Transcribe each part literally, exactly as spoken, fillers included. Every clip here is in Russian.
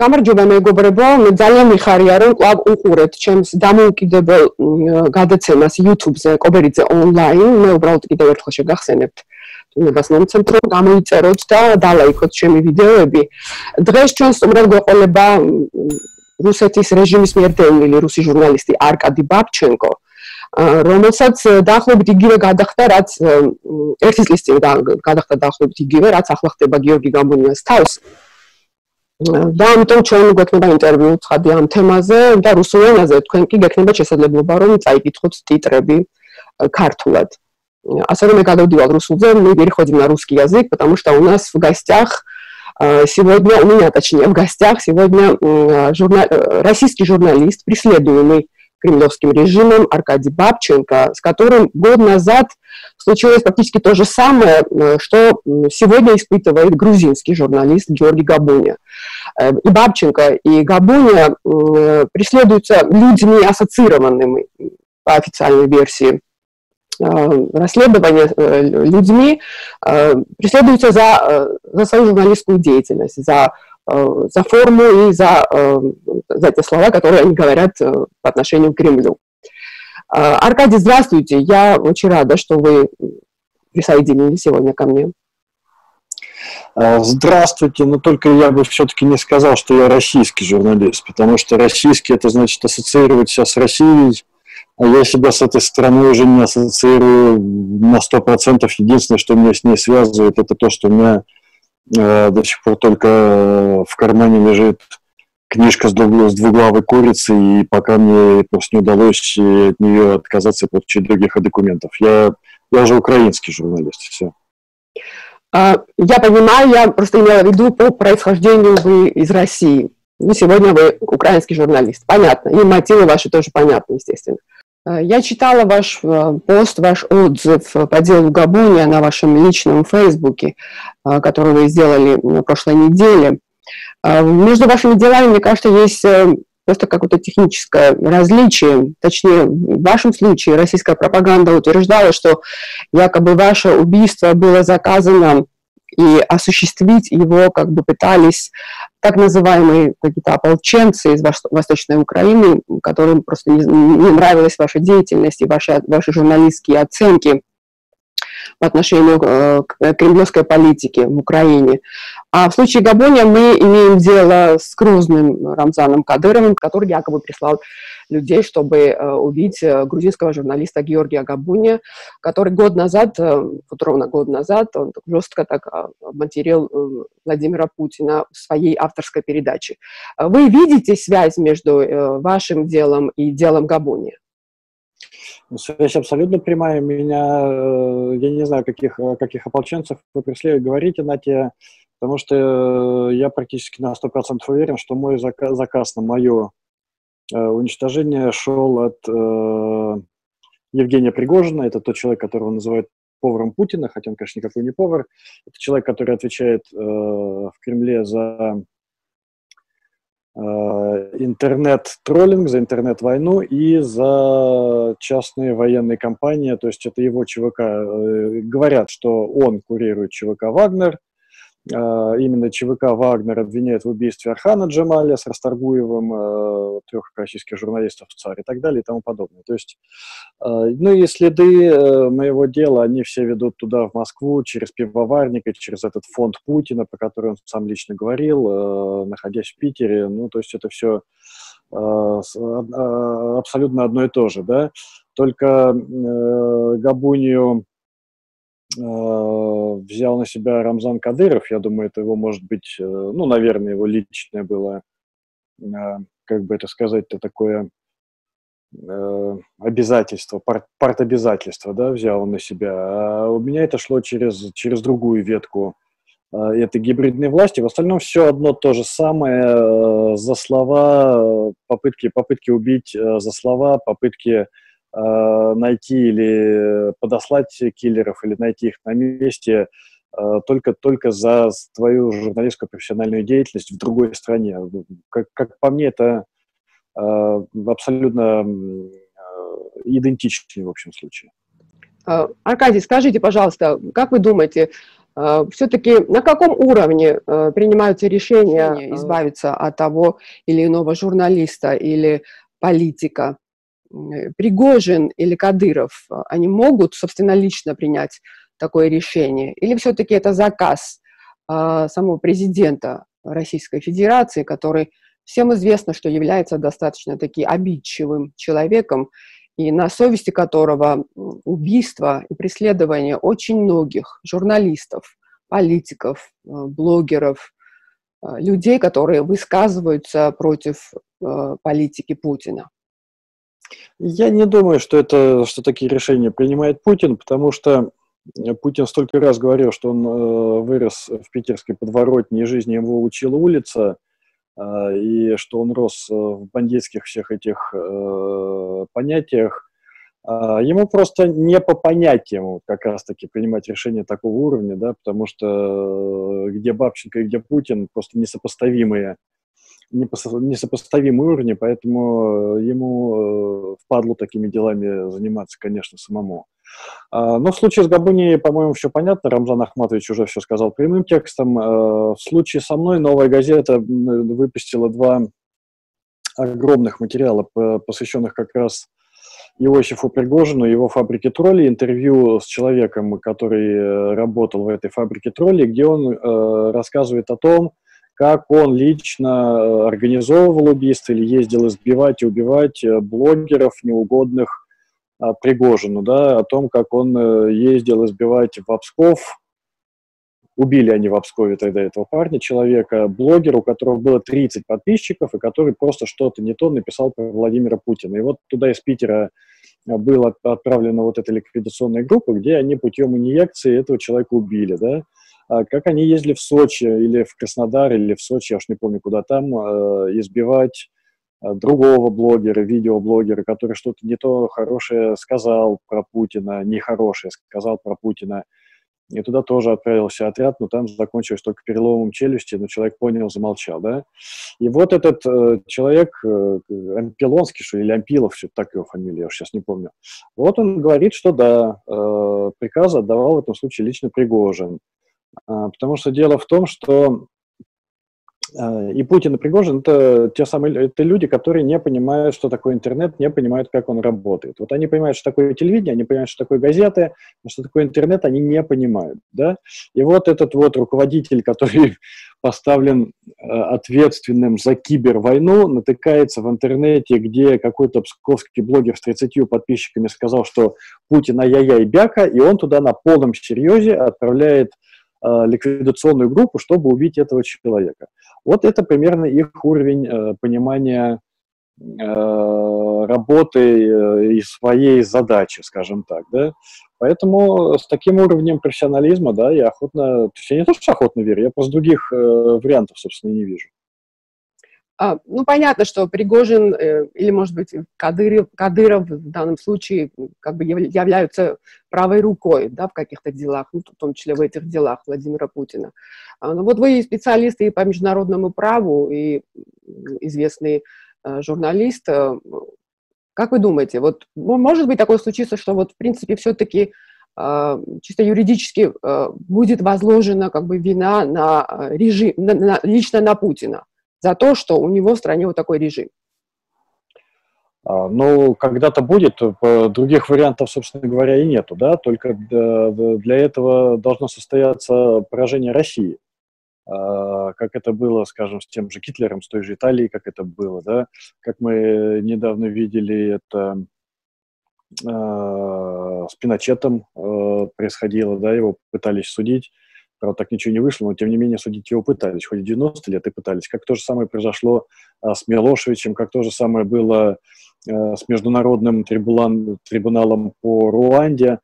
გამარჯობა მეგობრებო, ძალიან მიხარია რომ კვლავ უყურებთ ჩემს დამოუკიდებელ გადაცემას YouTube-ზე, კობერიძე ონლაინ. მე უბრალოდ კიდევ ერთხელ შეგახსენებთ თუნდაც მომცემთ რომ გამოიწეროთ და დალაიქოთ ჩემი ვიდეოები. დღეს ჩვენ სტუმრად გვეყოლება რუსეთის რეჟიმის მიერ დევნილი რუსი ჟურნალისტი არკადი ბაბჩენკო, რომელსაც დაახლოებით იგივე გადახდა, რაც ერთი წლის წინ გადახდა დაახლოებით იგივე, რაც ახლა ხდება გიორგი გაბუნიას თავს. Да, ამიტომ ჩვენ გვექნება ინტერვიუ ცხადი ამ თემაზე და რუსულ ენაზე. თქვენ კი გექნება შესაძლებლობა რომ წაიკითხოთ ტიტრები ქართულად. Особенно я говорила в русском языке, мы переходим на русский язык, потому что у нас в гостях сегодня, у меня точнее, в гостях сегодня журнал, российский журналист, преследуемый кремлевским режимом Аркадий Бабченко, с которым год назад случилось практически то же самое, что сегодня испытывает грузинский журналист Георгий Габуния. И Бабченко, и Габуния преследуются людьми, ассоциированными, по официальной версии расследования, людьми, преследуются за, за свою журналистскую деятельность, за за форму и за, за те слова, которые они говорят по отношению к Кремлю. Аркадий, здравствуйте. Я очень рада, что вы присоединились сегодня ко мне. Здравствуйте. Но только я бы все-таки не сказал, что я российский журналист, потому что российский – это значит ассоциировать себя с Россией, а я себя с этой страной уже не ассоциирую на сто процентов. Единственное, что меня с ней связывает, это то, что у меня до сих пор только в кармане лежит книжка с двуглавой курицей, и пока мне просто не удалось от нее отказаться и получить других документов. Я, я же украинский журналист, все. Я понимаю, я просто имела в виду, по происхождению вы из России. Ну, сегодня вы украинский журналист, понятно. И мотивы ваши тоже понятны, естественно. Я читала ваш пост, ваш отзыв по делу Габуния на вашем личном фейсбуке, который вы сделали на прошлой неделе. Между вашими делами, мне кажется, есть просто какое-то техническое различие. Точнее, в вашем случае российская пропаганда утверждала, что якобы ваше убийство было заказано, и осуществить его как бы пытались так называемые какие-то ополченцы из Восточной Украины, которым просто не, не нравилась ваша деятельность и ваши, ваши журналистские оценки по отношению э, к кремлевской политике в Украине. А в случае Габуния мы имеем дело с грозным Рамзаном Кадыровым, который якобы прислал людей, чтобы убить грузинского журналиста Георгия Габуния, который год назад, вот ровно год назад, он жестко так обматерил Владимира Путина в своей авторской передаче. Вы видите связь между вашим делом и делом Габуния? Связь абсолютно прямая. Меня, я не знаю, каких, каких ополченцев вы преследуете, говорите на те, потому что я практически на сто процентов уверен, что мой заказ, заказ на мое уничтожение шел от э, Евгения Пригожина. Это тот человек, которого называют поваром Путина, хотя он, конечно, никакой не повар. Это человек, который отвечает э, в Кремле за э, интернет-троллинг, за интернет-войну и за частные военные компании. То есть это его ЧВК. Э, говорят, что он курирует ЧВК «Вагнер». Именно ЧВК «Вагнер» обвиняет в убийстве Архана Джамаля с Расторгуевым, трех российских журналистов, ЦАР и так далее и тому подобное. То есть, ну и следы моего дела, они все ведут туда, в Москву, через пивоварника, через этот фонд Путина, про который он сам лично говорил, находясь в Питере. Ну, то есть это все абсолютно одно и то же, да? Только Габунию взял на себя Рамзан Кадыров. Я думаю, это его, может быть, ну, наверное, его личное было, как бы это сказать-то, такое обязательство, парт, партобязательство, да, взял он на себя. А у меня это шло через, через другую ветку этой гибридной власти. В остальном все одно то же самое. За слова, попытки, попытки убить, за слова, попытки найти или подослать киллеров, или найти их на месте только, только за твою журналистскую профессиональную деятельность в другой стране. Как, как по мне, это абсолютно идентичный в общем случае. Аркадий, скажите, пожалуйста, как вы думаете, Все-таки на каком уровне принимаются решения избавиться от того или иного журналиста или политика? Пригожин или Кадыров, они могут, собственно, лично принять такое решение? Или все-таки это заказ самого президента Российской Федерации, который, всем известно, что является достаточно-таки обидчивым человеком, и на совести которого убийство и преследование очень многих журналистов, политиков, блогеров, людей, которые высказываются против политики Путина? Я не думаю, что, это, что такие решения принимает Путин, потому что Путин столько раз говорил, что он вырос в питерской подворотне, и жизнь его учила улица, и что он рос в бандитских всех этих э, понятиях. Ему просто не по понятиям как раз-таки принимать решения такого уровня, да, потому что где Бабченко и где Путин просто несопоставимые, несопоставимые уровни, поэтому ему впадло такими делами заниматься, конечно, самому. Но в случае с Габунией, по-моему, все понятно, Рамзан Ахматович уже все сказал прямым текстом. В случае со мной «Новая газета» выпустила два огромных материала, посвященных как раз Иосифу Пригожину, его фабрике троллей, интервью с человеком, который работал в этой фабрике троллей, где он рассказывает о том, как он лично организовывал убийство или ездил избивать и убивать блогеров неугодных Пригожину, да, о том, как он ездил избивать в Псков, убили они в Пскове тогда этого парня, человека, блогера, у которого было тридцать подписчиков, и который просто что-то не то написал про Владимира Путина. И вот туда из Питера была отправлена вот эта ликвидационная группа, где они путем инъекции этого человека убили, да. Как они ездили в Сочи или в Краснодар, или в Сочи, я уж не помню, куда там, избивать другого блогера, видеоблогера, который что-то не то хорошее сказал про Путина, нехорошее сказал про Путина. И туда тоже отправился отряд, но там закончилось только переломом челюсти, но человек понял, замолчал, да. И вот этот э, человек, э, Ампилонский, что ли, или Ампилов, что-то так его фамилия, я уж сейчас не помню. Вот он говорит, что да, э, приказ отдавал в этом случае лично Пригожин. Э, потому что дело в том, что и Путин, и Пригожин – это те самые это люди, которые не понимают, что такое интернет, не понимают, как он работает. Вот они понимают, что такое телевидение, они понимают, что такое газеты, но что такое интернет они не понимают. Да? И вот этот вот руководитель, который поставлен ответственным за кибервойну, натыкается в интернете, где какой-то псковский блогер с тридцатью подписчиками сказал, что Путин ай-яй-яй бяка, и он туда на полном серьезе отправляет ликвидационную группу, чтобы убить этого человека. Вот это примерно их уровень э, понимания э, работы э, и своей задачи, скажем так, да. Поэтому с таким уровнем профессионализма, да, я охотно, то есть я не то, что охотно верю, я просто других э, вариантов, собственно, не вижу. А, ну, понятно, что Пригожин э, или, может быть, Кадыров, Кадыров в данном случае как бы являются правой рукой, да, в каких-то делах, ну, в том числе в этих делах Владимира Путина. А, ну, вот вы специалисты и по международному праву, и известный э, журналист. Как вы думаете, вот может быть такое случится, что вот, в принципе, все-таки э, чисто юридически э, будет возложена как бы вина на режим, на, на, лично на Путина? За то, что у него в стране вот такой режим. Ну, когда-то будет, других вариантов, собственно говоря, и нету, да, только для этого должно состояться поражение России, как это было, скажем, с тем же Гитлером, с той же Италией, как это было, да, как мы недавно видели, это с Пиночетом происходило, да, его пытались судить. Правда, так ничего не вышло, но, тем не менее, судить его пытались. Хоть девяносто лет и пытались. Как то же самое произошло а, с Милошевичем, как то же самое было а, с Международным трибуналом, трибуналом по Руанде.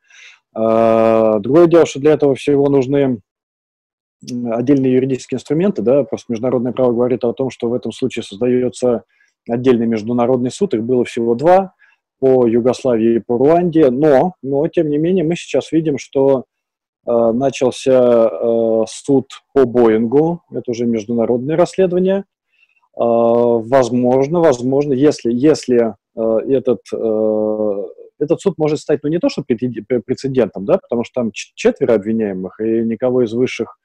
А, другое дело, что для этого всего нужны отдельные юридические инструменты. Да? Просто международное право говорит о том, что в этом случае создается отдельный международный суд. Их было всего два по Югославии и по Руанде. Но, но тем не менее, мы сейчас видим, что начался э, суд по Боингу, это уже международное расследование. Э, возможно, возможно, если, если э, этот э, этот суд может стать, ну, не то что прецедентом, да, потому что там четверо обвиняемых, и никого из высших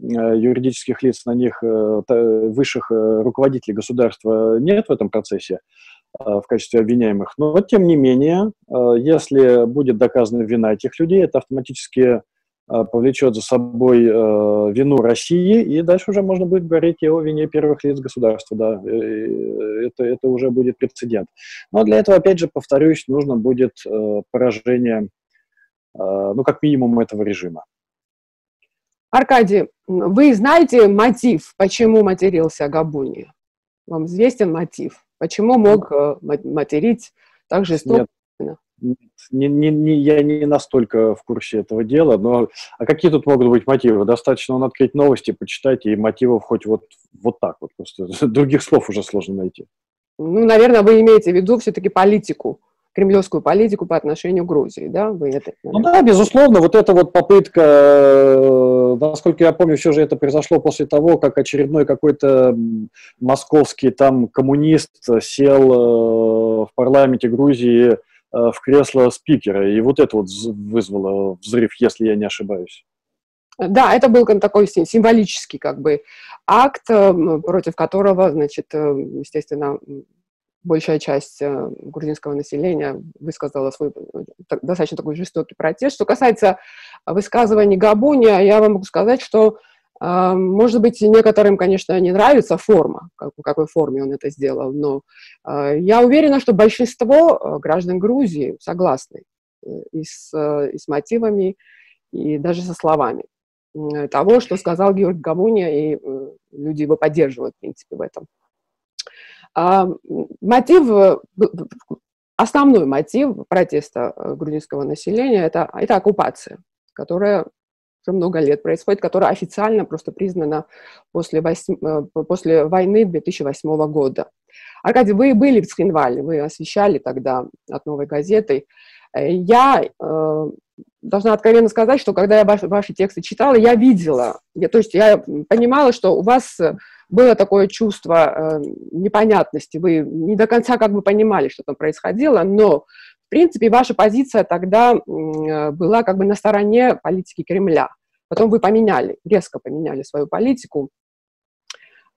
юридических лиц, на них высших руководителей государства нет в этом процессе в качестве обвиняемых. Но тем не менее, если будет доказана вина этих людей, это автоматически повлечет за собой вину России, и дальше уже можно будет говорить и о вине первых лиц государства. Да. Это, это уже будет прецедент. Но для этого, опять же, повторюсь, нужно будет поражение, ну, как минимум, этого режима. Аркадий, вы знаете мотив, почему матерился Габуния? Вам известен мотив? Почему мог материть так жестоко? Нет, не, не, не, я не настолько в курсе этого дела, но а какие тут могут быть мотивы? Достаточно он открыть новости, почитать, и мотивов хоть вот, вот так вот, просто других слов уже сложно найти. Ну, наверное, вы имеете в виду все-таки политику. Кремлевскую политику по отношению к Грузии, да? Вы это, ну да, безусловно, вот эта вот попытка, насколько я помню, все же это произошло после того, как очередной какой-то московский там коммунист сел в парламенте Грузии в кресло спикера, и вот это вот вызвало взрыв, если я не ошибаюсь. Да, это был такой символический как бы акт, против которого, значит, естественно, большая часть грузинского населения высказала свой достаточно такой жестокий протест. Что касается высказываний Габуния, я вам могу сказать, что, может быть, некоторым, конечно, не нравится форма, в какой форме он это сделал, но я уверена, что большинство граждан Грузии согласны и с, и с мотивами, и даже со словами того, что сказал Георгий Габуния, и люди его поддерживают, в принципе, в этом. А, мотив, основной мотив протеста грузинского населения это, – это оккупация, которая уже много лет происходит, которая официально просто признана после, восьм, после войны две тысячи восьмого года. Аркадий, вы были в Цхинвале, вы освещали тогда от «Новой газеты». Я э, должна откровенно сказать, что когда я ваши, ваши тексты читала, я видела, я, то есть я понимала, что у вас было такое чувство э, непонятности, вы не до конца как бы понимали, что там происходило, но, в принципе, ваша позиция тогда э, была как бы на стороне политики Кремля. Потом вы поменяли, резко поменяли свою политику.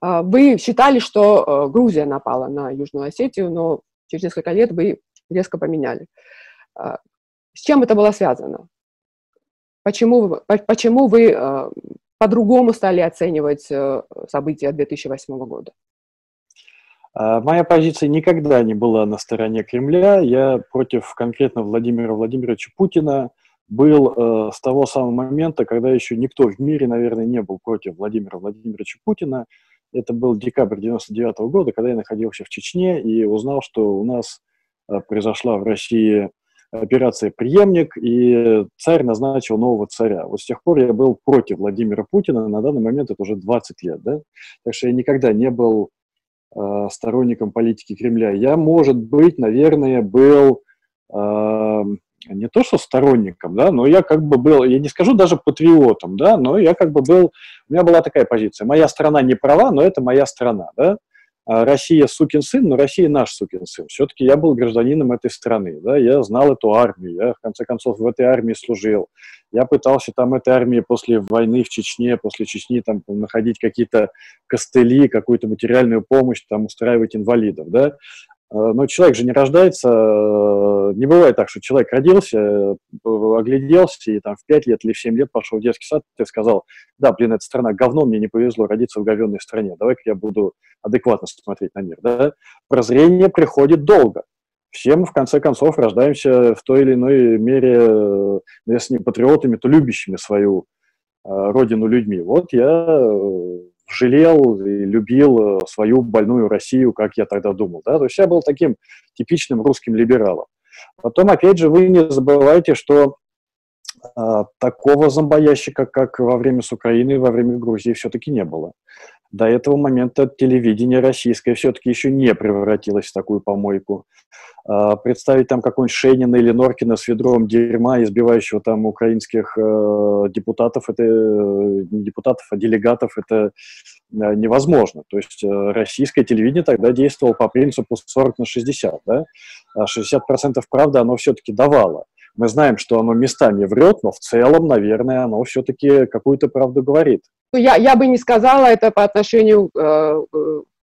Э, вы считали, что э, Грузия напала на Южную Осетию, но через несколько лет вы резко поменяли. С чем это было связано? Почему, почему вы по-другому стали оценивать события две тысячи восьмого года? Моя позиция никогда не была на стороне Кремля. Я против конкретно Владимира Владимировича Путина был с того самого момента, когда еще никто в мире, наверное, не был против Владимира Владимировича Путина. Это был декабрь девяносто девятого года, когда я находился в Чечне и узнал, что у нас произошла в России операция «Преемник», и царь назначил нового царя. Вот с тех пор я был против Владимира Путина, на данный момент это уже двадцать лет, да? Так что я никогда не был э, сторонником политики Кремля. Я, может быть, наверное, был э, не то что сторонником, да, но я как бы был, я не скажу даже патриотом, да, но я как бы был, у меня была такая позиция: моя страна не права, но это моя страна, да? Россия сукин сын, но Россия наш сукин сын. Все-таки я был гражданином этой страны, да, я знал эту армию, я, в конце концов, в этой армии служил. Я пытался там этой армии после войны в Чечне, после Чечни там находить какие-то костыли, какую-то материальную помощь, там устраивать инвалидов, да. Но человек же не рождается, не бывает так, что человек родился, огляделся и там в пять лет или в семь лет пошел в детский сад, и ты сказал: да, блин, эта страна говно, мне не повезло родиться в говенной стране, давай-ка я буду адекватно смотреть на мир. Да? Прозрение приходит долго. Все мы, в конце концов, рождаемся в той или иной мере, если не патриотами, то любящими свою родину людьми. Вот я жалел и любил свою больную Россию, как я тогда думал. Да? То есть я был таким типичным русским либералом. Потом, опять же, вы не забывайте, что э, такого зомбоящика, как во время с Украины, во время Грузии, все-таки не было. До этого момента телевидение российское все-таки еще не превратилось в такую помойку. представить там какой-нибудь Шенина или Норкина с ведром дерьма, избивающего там украинских э, депутатов, это не депутатов, а делегатов, это э, невозможно. То есть э, российское телевидение тогда действовало по принципу сорок на шестьдесят, да? шестьдесят процентов правды оно все-таки давало. Мы знаем, что оно местами врет, но в целом, наверное, оно все-таки какую-то правду говорит. Я, я бы не сказала это по отношению э,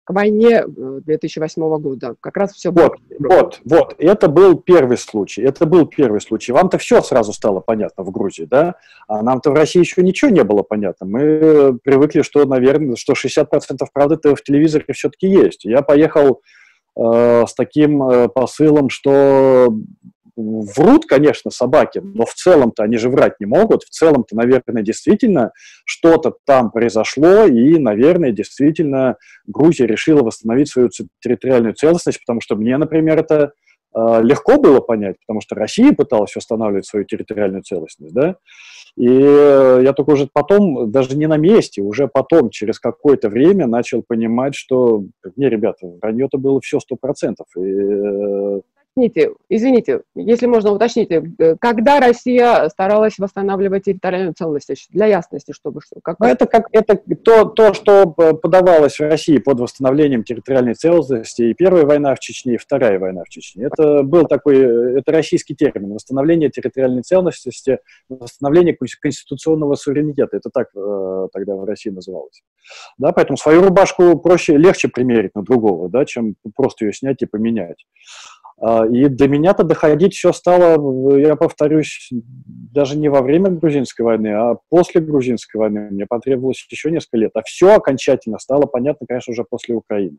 к войне две тысячи восьмого года. Как раз все вот, было. Вот, вот. Это был первый случай. Это был первый случай. Вам-то все сразу стало понятно в Грузии, да? А нам-то в России еще ничего не было понятно. Мы привыкли, что, наверное, что шестьдесят процентов правды-то в телевизоре все-таки есть. Я поехал э, с таким посылом, что... Врут, конечно, собаки, но в целом-то они же врать не могут. В целом-то, наверное, действительно что-то там произошло, и, наверное, действительно Грузия решила восстановить свою территориальную целостность, потому что мне, например, это э, легко было понять, потому что Россия пыталась восстанавливать свою территориальную целостность, да? И я только уже потом, даже не на месте, уже потом, через какое-то время начал понимать, что, не, ребята, вранье-то было все сто процентов, и... Э, Извините, если можно, уточните, когда Россия старалась восстанавливать территориальную целостность? Для ясности, чтобы... Как... Это, как, это то, то, что подавалось в России под восстановлением территориальной целостности, и Первая война в Чечне, и Вторая война в Чечне. Это был такой, это российский термин, восстановление территориальной целостности, восстановление конституционного суверенитета. Это так э, тогда в России называлось. Да, поэтому свою рубашку проще, легче примерить на другого, да, чем просто ее снять и поменять. И до меня-то доходить все стало, я повторюсь, даже не во время грузинской войны, а после грузинской войны. Мне потребовалось еще несколько лет. А все окончательно стало понятно, конечно, уже после Украины.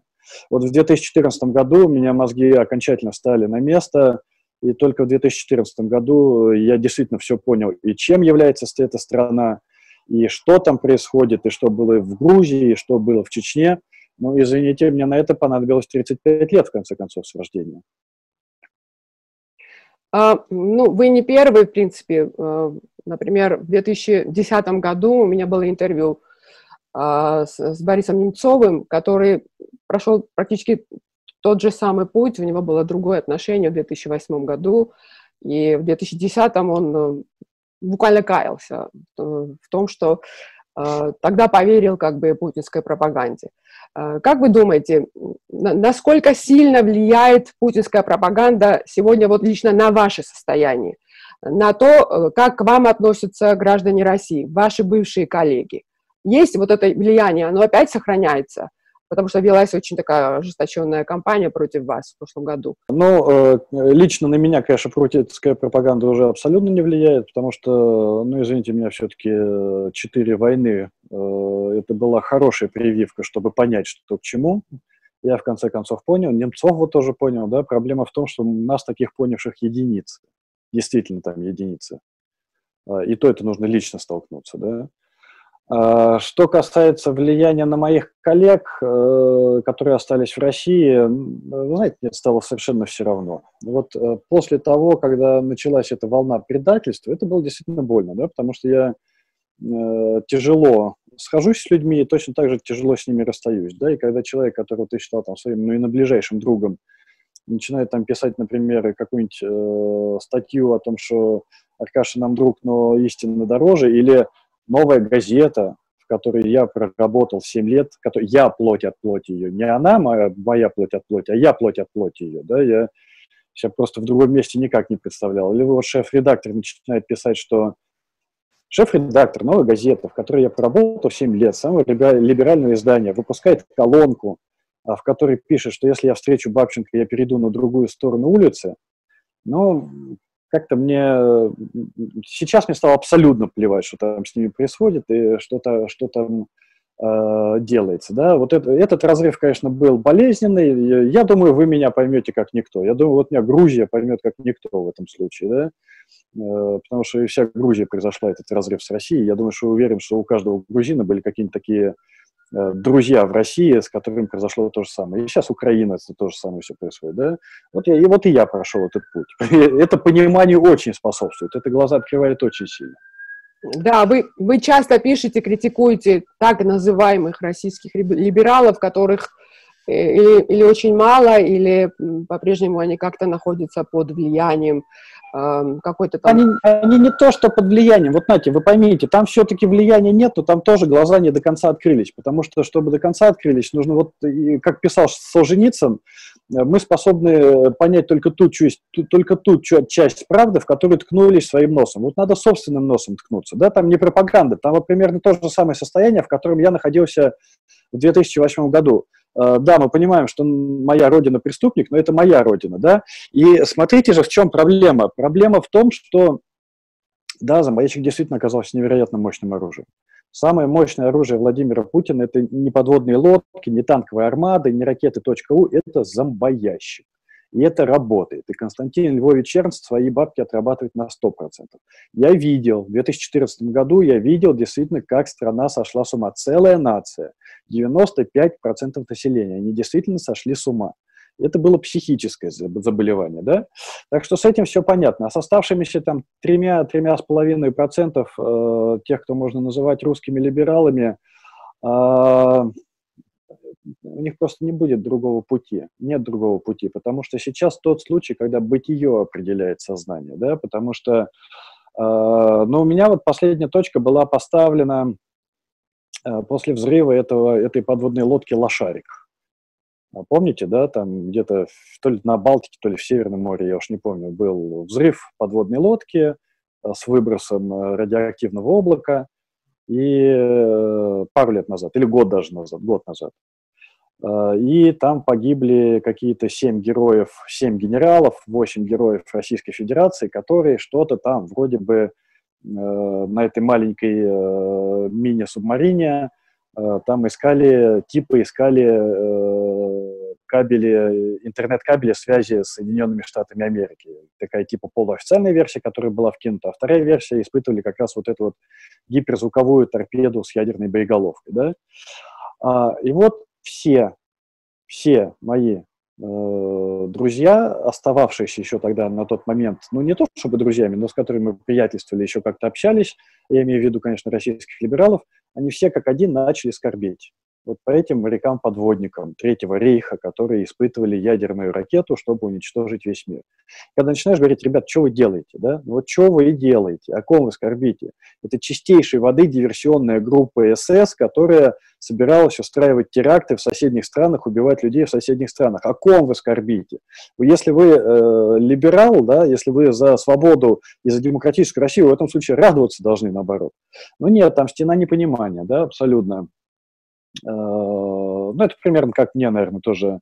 Вот в две тысячи четырнадцатом году у меня мозги окончательно встали на место, и только в две тысячи четырнадцатом году я действительно все понял, и чем является эта страна, и что там происходит, и что было в Грузии, и что было в Чечне. Ну, извините, мне на это понадобилось тридцать пять лет, в конце концов, с рождения. Ну, вы не первый, в принципе. Например, в две тысячи десятом году у меня было интервью с Борисом Немцовым, который прошел практически тот же самый путь, у него было другое отношение в две тысячи восьмом году, и в две тысячи десятом он буквально каялся в том, что тогда поверил как бы путинской пропаганде. Как вы думаете, насколько сильно влияет путинская пропаганда сегодня вот лично на ваше состояние, на то, как к вам относятся граждане России, ваши бывшие коллеги? Есть вот это влияние, оно опять сохраняется? Потому что велась очень такая ожесточенная кампания против вас в прошлом году. Ну, лично на меня, конечно, путинская пропаганда уже абсолютно не влияет, потому что, ну, извините меня, все-таки четыре войны, это была хорошая прививка, чтобы понять, что к чему. Я, в конце концов, понял, Немцов вот тоже понял, да, проблема в том, что у нас таких понявших единицы, действительно там единицы. И то это нужно лично столкнуться, да. Что касается влияния на моих коллег, которые остались в России, вы знаете, мне стало совершенно все равно. Вот после того, когда началась эта волна предательства, это было действительно больно, да, потому что я тяжело схожусь с людьми и точно так же тяжело с ними расстаюсь, да, и когда человек, которого ты считал там своим, ну и на ближайшим другом, начинает там писать, например, какую-нибудь э, статью о том, что Аркаша нам друг, но истинно дороже, или «Новая газета», в которой я проработал семь лет, который, я плоть от плоти ее, не она моя, моя плоть от плоти, а я плоть от плоти ее, да, я себя просто в другом месте никак не представлял. Или вот шеф-редактор начинает писать, что шеф-редактор «Новой газеты», в которой я проработал семь лет, самое либеральное издание, выпускает колонку, в которой пишет, что если я встречу Бабченко, я перейду на другую сторону улицы, но... Как-то мне... Сейчас мне стало абсолютно плевать, что там с ними происходит и что-то, что там э, делается. Да? Вот это, этот разрыв, конечно, был болезненный. Я думаю, вы меня поймете как никто. Я думаю, вот меня Грузия поймет как никто в этом случае. Да? Э, потому что вся Грузия произошла, этот разрыв с Россией. Я думаю, что уверен, что у каждого грузина были какие-нибудь такие э, друзья в России, с которыми произошло то же самое. И сейчас Украина, это то же самое все происходит. Да? Вот я, и вот и я прошел этот путь. Это пониманию очень способствует, это глаза открывает очень сильно. Да, вы, вы часто пишете, критикуете так называемых российских либералов, которых или, или очень мало, или по-прежнему они как-то находятся под влиянием э, какой-то там... Они, они не то, что под влиянием. Вот, знаете, вы поймите, там все-таки влияния нет, но там тоже глаза не до конца открылись, потому что, чтобы до конца открылись, нужно вот, как писал Солженицын, мы способны понять только ту, часть, только ту часть правды, в которую ткнулись своим носом. Вот надо собственным носом ткнуться, да, там не пропаганда, там вот примерно то же самое состояние, в котором я находился в две тысячи восьмом году. Да, мы понимаем, что моя родина преступник, но это моя родина, да. И смотрите же, в чем проблема. Проблема в том, что, да, заморячек действительно оказался невероятно мощным оружием. Самое мощное оружие Владимира Путина – это не подводные лодки, не танковые армады, не ракеты.у, это зомбоящик. И это работает. И Константин Львович Чернст свои бабки отрабатывает на сто процентов. Я видел, в две тысячи четырнадцатом году я видел действительно, как страна сошла с ума. Целая нация, девяносто пять процентов населения, они действительно сошли с ума. Это было психическое заболевание, да? Так что с этим все понятно. А с оставшимися там тремя-тремя с половиной процентов э, тех, кто можно называть русскими либералами, э, у них просто не будет другого пути, нет другого пути, потому что сейчас тот случай, когда бытие определяет сознание, да, потому что, э, ну, у меня вот последняя точка была поставлена э, после взрыва этого, этой подводной лодки «Лошарик». Помните, да, там где-то то ли на Балтике, то ли в Северном море, я уж не помню, был взрыв подводной лодки с выбросом радиоактивного облака, и пару лет назад, или год даже назад, год назад. И там погибли какие-то семь героев, семь генералов, восемь героев Российской Федерации, которые что-то там вроде бы на этой маленькой мини-субмарине там искали, типа искали кабели, интернет-кабели связи с Соединенными Штатами Америки. Такая типа полуофициальная версия, которая была вкинута, а вторая версия испытывали как раз вот эту вот гиперзвуковую торпеду с ядерной боеголовкой, да? И вот Все, все мои э, друзья, остававшиеся еще тогда на тот момент, ну не то чтобы друзьями, но с которыми мы приятельствовали, еще как-то общались, я имею в виду, конечно, российских либералов, они все как один начали скорбеть. Вот по этим морякам-подводникам Третьего рейха, которые испытывали ядерную ракету, чтобы уничтожить весь мир. Когда начинаешь говорить, ребят, что вы делаете, да? Вот что вы делаете, о ком вы скорбите? Это чистейшей воды диверсионная группа эс эс, которая собиралась устраивать теракты в соседних странах, убивать людей в соседних странах. О ком вы скорбите? Если вы э, либерал, да, если вы за свободу и за демократическую Россию, в этом случае радоваться должны, наоборот. Но нет, там стена непонимания, да, абсолютно. Ну, это примерно как мне, наверное, тоже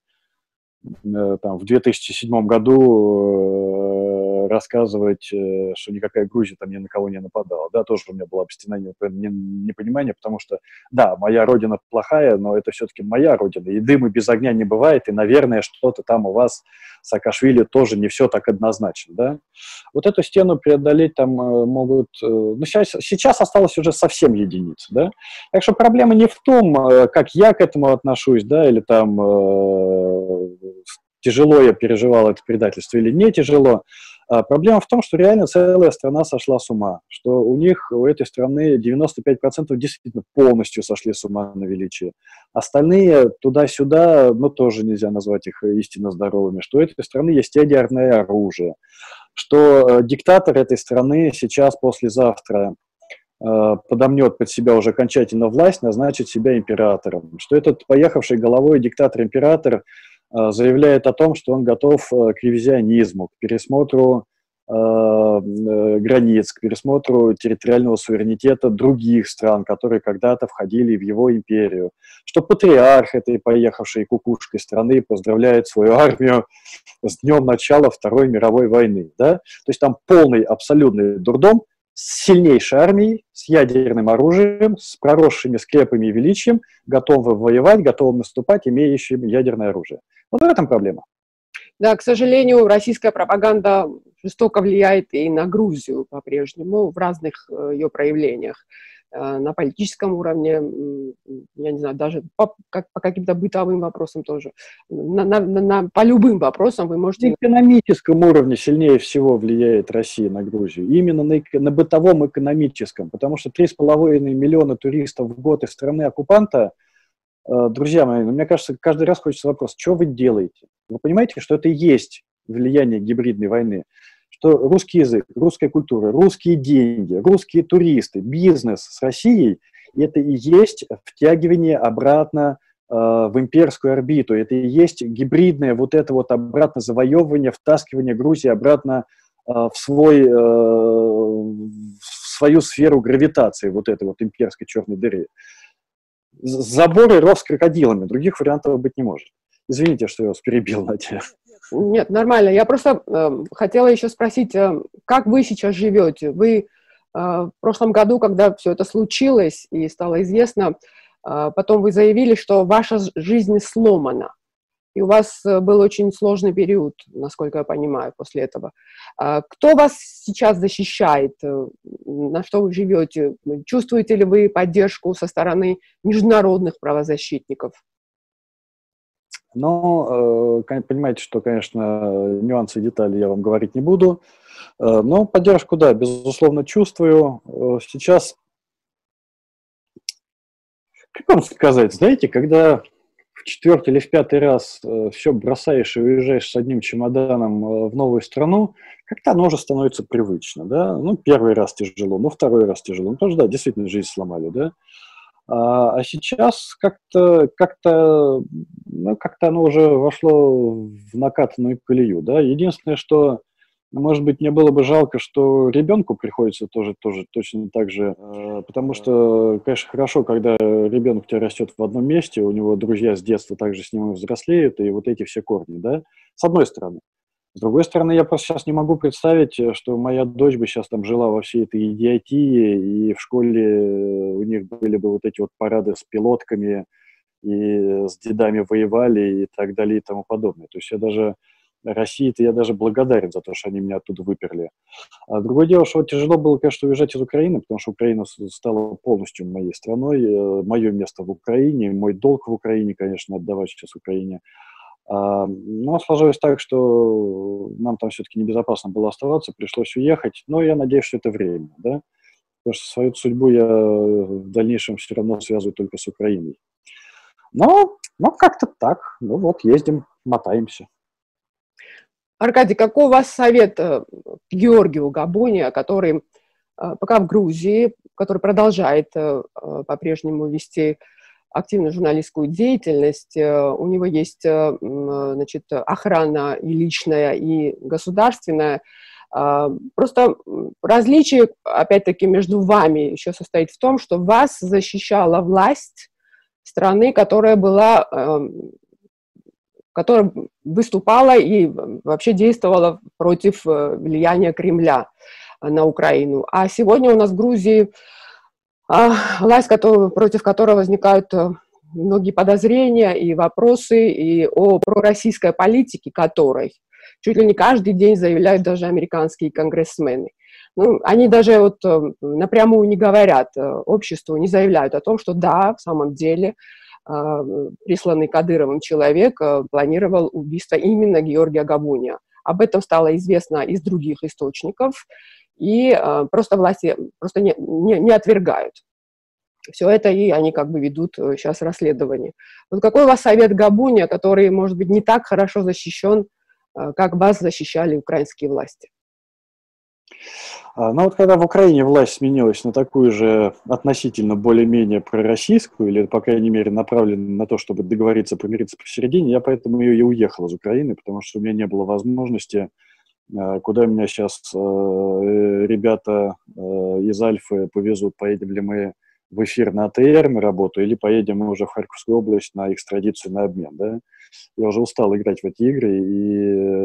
там, в две тысячи седьмом году рассказывать, что никакая Грузия там ни на кого не нападала. Да, тоже у меня была обстинание непонимания, потому что, да, моя родина плохая, но это все-таки моя родина, и дыма без огня не бывает, и, наверное, что-то там у вас, Саакашвили, тоже не все так однозначно, да. Вот эту стену преодолеть там могут... Ну, сейчас, сейчас осталось уже совсем единицы, да. Так что проблема не в том, как я к этому отношусь, да, или там тяжело я переживал это предательство или не тяжело. А проблема в том, что реально целая страна сошла с ума, что у них, у этой страны девяносто пять процентов действительно полностью сошли с ума на величие. Остальные туда-сюда, ну, тоже нельзя назвать их истинно здоровыми, что у этой страны есть ядерное оружие, что диктатор этой страны сейчас, послезавтра, подомнет под себя уже окончательно власть, назначит себя императором, что этот поехавший головой диктатор-император заявляет о том, что он готов к ревизионизму, к пересмотру э, границ, к пересмотру территориального суверенитета других стран, которые когда-то входили в его империю, что патриарх этой поехавшей кукушкой страны поздравляет свою армию с днем начала Второй мировой войны. Да? То есть там полный, абсолютный дурдом с сильнейшей армией, с ядерным оружием, с проросшими скрепами и величием, готовым воевать, готовым наступать, имеющим ядерное оружие. Вот в этом проблема. Да, к сожалению, российская пропаганда жестоко влияет и на Грузию по-прежнему в разных ее проявлениях. На политическом уровне, я не знаю, даже по, как, по каким-то бытовым вопросам тоже. На, на, на, по любым вопросам вы можете... На экономическом уровне сильнее всего влияет Россия на Грузию. Именно на, на бытовом экономическом. Потому что три с половиной миллиона туристов в год из страны оккупанта Друзья мои, мне кажется, каждый раз хочется вопрос, что вы делаете? Вы понимаете, что это и есть влияние гибридной войны? Что русский язык, русская культура, русские деньги, русские туристы, бизнес с Россией – это и есть втягивание обратно э, в имперскую орбиту, это и есть гибридное вот это вот обратно завоевывание, втаскивание Грузии обратно э, в, свой, э, в свою сферу гравитации вот этой вот имперской черной дыры. Заборы ров с крокодилами, других вариантов быть не может. Извините, что я вас перебил, Надя. Нет, нормально. Я просто э, хотела еще спросить, э, как вы сейчас живете? Вы э, в прошлом году, когда все это случилось и стало известно, э, потом вы заявили, что ваша жизнь сломана. И у вас э, был очень сложный период, насколько я понимаю, после этого. Э, кто вас сейчас защищает? Э, на что вы живете? Чувствуете ли вы поддержку со стороны международных правозащитников? Но понимаете, что, конечно, нюансы и детали я вам говорить не буду. Но поддержку, да, безусловно, чувствую. Сейчас, как вам сказать, знаете, когда в четвертый или в пятый раз все бросаешь и уезжаешь с одним чемоданом в новую страну, как-то оно уже становится привычно, да. Ну, первый раз тяжело, ну, второй раз тяжело. Ну, тоже, да, действительно, жизнь сломали, да. А сейчас как-то как-то, ну, как-то оно уже вошло в накатанную колею. Да? Единственное, что, может быть, мне было бы жалко, что ребенку приходится тоже, тоже точно так же. Потому что, конечно, хорошо, когда ребенок у тебя растет в одном месте, у него друзья с детства также с ним взрослеют, и вот эти все корни, да, с одной стороны. С другой стороны, я просто сейчас не могу представить, что моя дочь бы сейчас там жила во всей этой идиотии, и в школе у них были бы вот эти вот парады с пилотками, и с дедами воевали, и так далее, и тому подобное. То есть я даже России-то я даже благодарен за то, что они меня оттуда выперли. А другое дело, что тяжело было, конечно, уезжать из Украины, потому что Украина стала полностью моей страной, мое место в Украине, мой долг в Украине, конечно, отдавать сейчас Украине. Но сложилось так, что нам там все-таки небезопасно было оставаться, пришлось уехать, но я надеюсь, что это время, да? Потому что свою судьбу я в дальнейшем все равно связываю только с Украиной. Но, но как-то так, ну вот, ездим, мотаемся. Аркадий, какой у вас совет Георгию Габуния, который пока в Грузии, который продолжает по-прежнему вести активную журналистскую деятельность, у него есть, значит, охрана и личная, и государственная. Просто различие, опять-таки, между вами еще состоит в том, что вас защищала власть страны, которая была, которая выступала и вообще действовала против влияния Кремля на Украину. А сегодня у нас в Грузии власть, против которой возникают многие подозрения и вопросы, и о пророссийской политике, которой чуть ли не каждый день заявляют даже американские конгрессмены. Ну, они даже вот напрямую не говорят обществу, не заявляют о том, что да, в самом деле присланный Кадыровым человек планировал убийство именно Георгия Габуния. Об этом стало известно из других источников. И э, просто власти просто не, не, не отвергают все это, и они как бы ведут сейчас расследование. Вот какой у вас совет Габуния, который, может быть, не так хорошо защищен, э, как вас защищали украинские власти? Ну вот когда в Украине власть сменилась на такую же относительно более-менее пророссийскую, или, по крайней мере, направленную на то, чтобы договориться, помириться посередине, я поэтому и, и уехал из Украины, потому что у меня не было возможности... Куда меня сейчас э, ребята э, из Альфы повезут, поедем ли мы в эфир на АТР на работу, или поедем мы уже в Харьковскую область на экстрадицию, на обмен, да? Я уже устал играть в эти игры,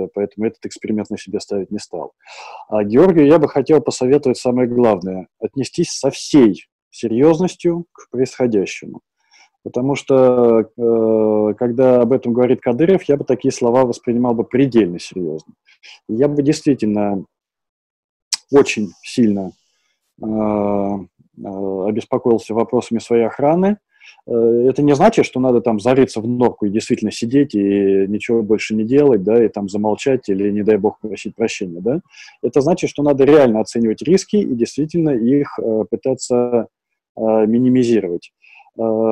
и поэтому этот эксперимент на себе ставить не стал. А Георгию я бы хотел посоветовать самое главное – отнестись со всей серьезностью к происходящему. Потому что, э, когда об этом говорит Кадыров, я бы такие слова воспринимал бы предельно серьезно. Я бы действительно очень сильно э, э, обеспокоился вопросами своей охраны. Э, это не значит, что надо там зарыться в норку и действительно сидеть и ничего больше не делать, да, и там замолчать или, не дай бог, просить прощения, да. Это значит, что надо реально оценивать риски и действительно их э, пытаться э, минимизировать.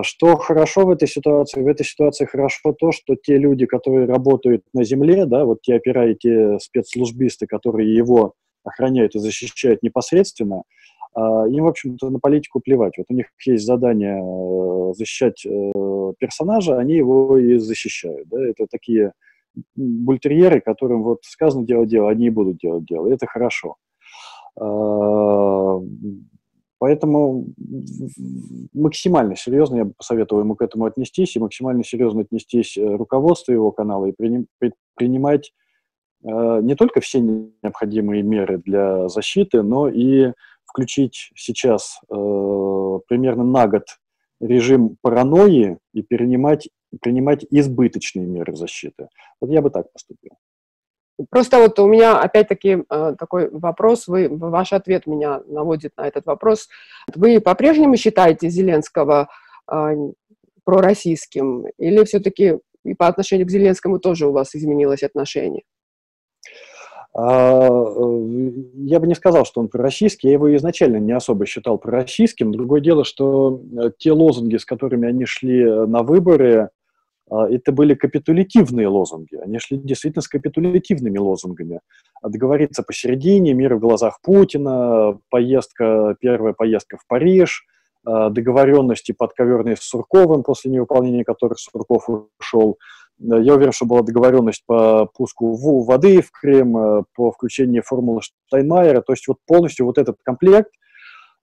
Что хорошо в этой ситуации? В этой ситуации хорошо то, что те люди, которые работают на земле, да, вот те опера и те спецслужбисты, которые его охраняют и защищают непосредственно, им, в общем-то, на политику плевать. Вот у них есть задание защищать персонажа, они его и защищают. Да? Это такие бультерьеры, которым вот сказано делать дело, они и будут делать дело. Это хорошо. Поэтому максимально серьезно я бы посоветовал ему к этому отнестись, и максимально серьезно отнестись руководству его канала и принимать э, не только все необходимые меры для защиты, но и включить сейчас э, примерно на год режим паранойи и принимать, принимать избыточные меры защиты. Вот я бы так поступил. Просто вот у меня опять-таки такой вопрос, вы, ваш ответ меня наводит на этот вопрос. Вы по-прежнему считаете Зеленского э, пророссийским? Или все-таки и по отношению к Зеленскому тоже у вас изменилось отношение? Я бы не сказал, что он пророссийский, я его изначально не особо считал пророссийским. Другое дело, что те лозунги, с которыми они шли на выборы, это были капитулятивные лозунги, они шли действительно с капитулятивными лозунгами. Договориться посередине, мир в глазах Путина, поездка, первая поездка в Париж, договоренности подковерные с Сурковым, после невыполнения которых Сурков ушел. Я уверен, что была договоренность по пуску воды в Крым, по включению формулы Штайнмайера, то есть вот полностью вот этот комплект.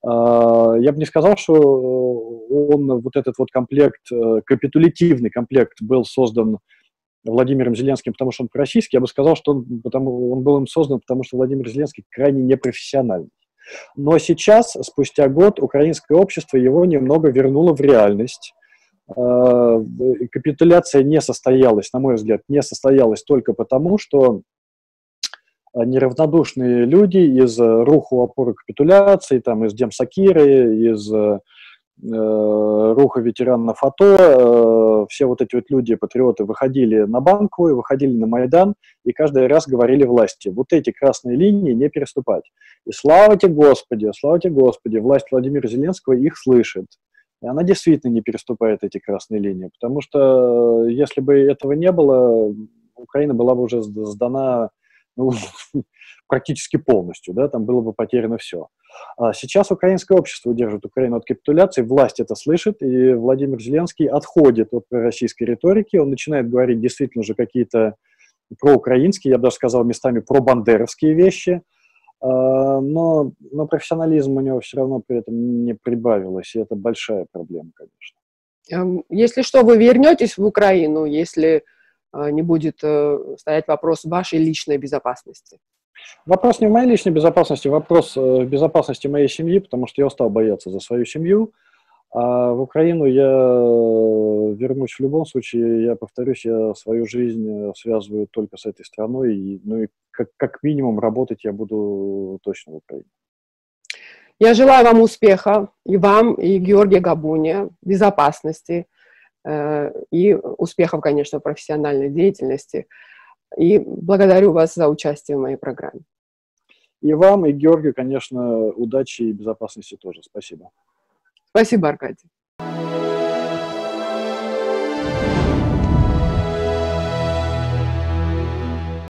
Я бы не сказал, что он, вот этот вот комплект, капитулятивный комплект был создан Владимиром Зеленским, потому что он пророссийский. Я бы сказал, что он, потому, он был им создан, потому что Владимир Зеленский крайне непрофессиональный. Но сейчас, спустя год, украинское общество его немного вернуло в реальность. Капитуляция не состоялась, на мой взгляд, не состоялась только потому, что неравнодушные люди из руху опоры капитуляции, там, из Демсакиры, из э, руха ветеранов АТО, э, все вот эти вот люди, патриоты, выходили на банку и выходили на Майдан, и каждый раз говорили власти: вот эти красные линии не переступать. И слава тебе Господи, слава тебе Господи, власть Владимира Зеленского их слышит. И она действительно не переступает эти красные линии, потому что если бы этого не было, Украина была бы уже сдана, ну, практически полностью, да, там было бы потеряно все. А сейчас украинское общество удерживает Украину от капитуляции, власть это слышит, и Владимир Зеленский отходит от пророссийской риторики, он начинает говорить действительно уже какие-то проукраинские, я бы даже сказал местами пробандеровские вещи, но, но профессионализм у него все равно при этом не прибавилось, и это большая проблема, конечно. Если что, вы вернетесь в Украину, если не будет стоять вопрос вашей личной безопасности? Вопрос не в моей личной безопасности, вопрос в безопасности моей семьи, потому что я устал бояться за свою семью. А в Украину я вернусь в любом случае, я повторюсь, я свою жизнь связываю только с этой страной, и, ну и как, как минимум работать я буду точно в Украине. Я желаю вам успеха, и вам, и Георгию Габуния, безопасности, и успехов, конечно, в профессиональной деятельности. И благодарю вас за участие в моей программе. И вам, и Георгию, конечно, удачи и безопасности тоже. Спасибо. Спасибо, Аркадий.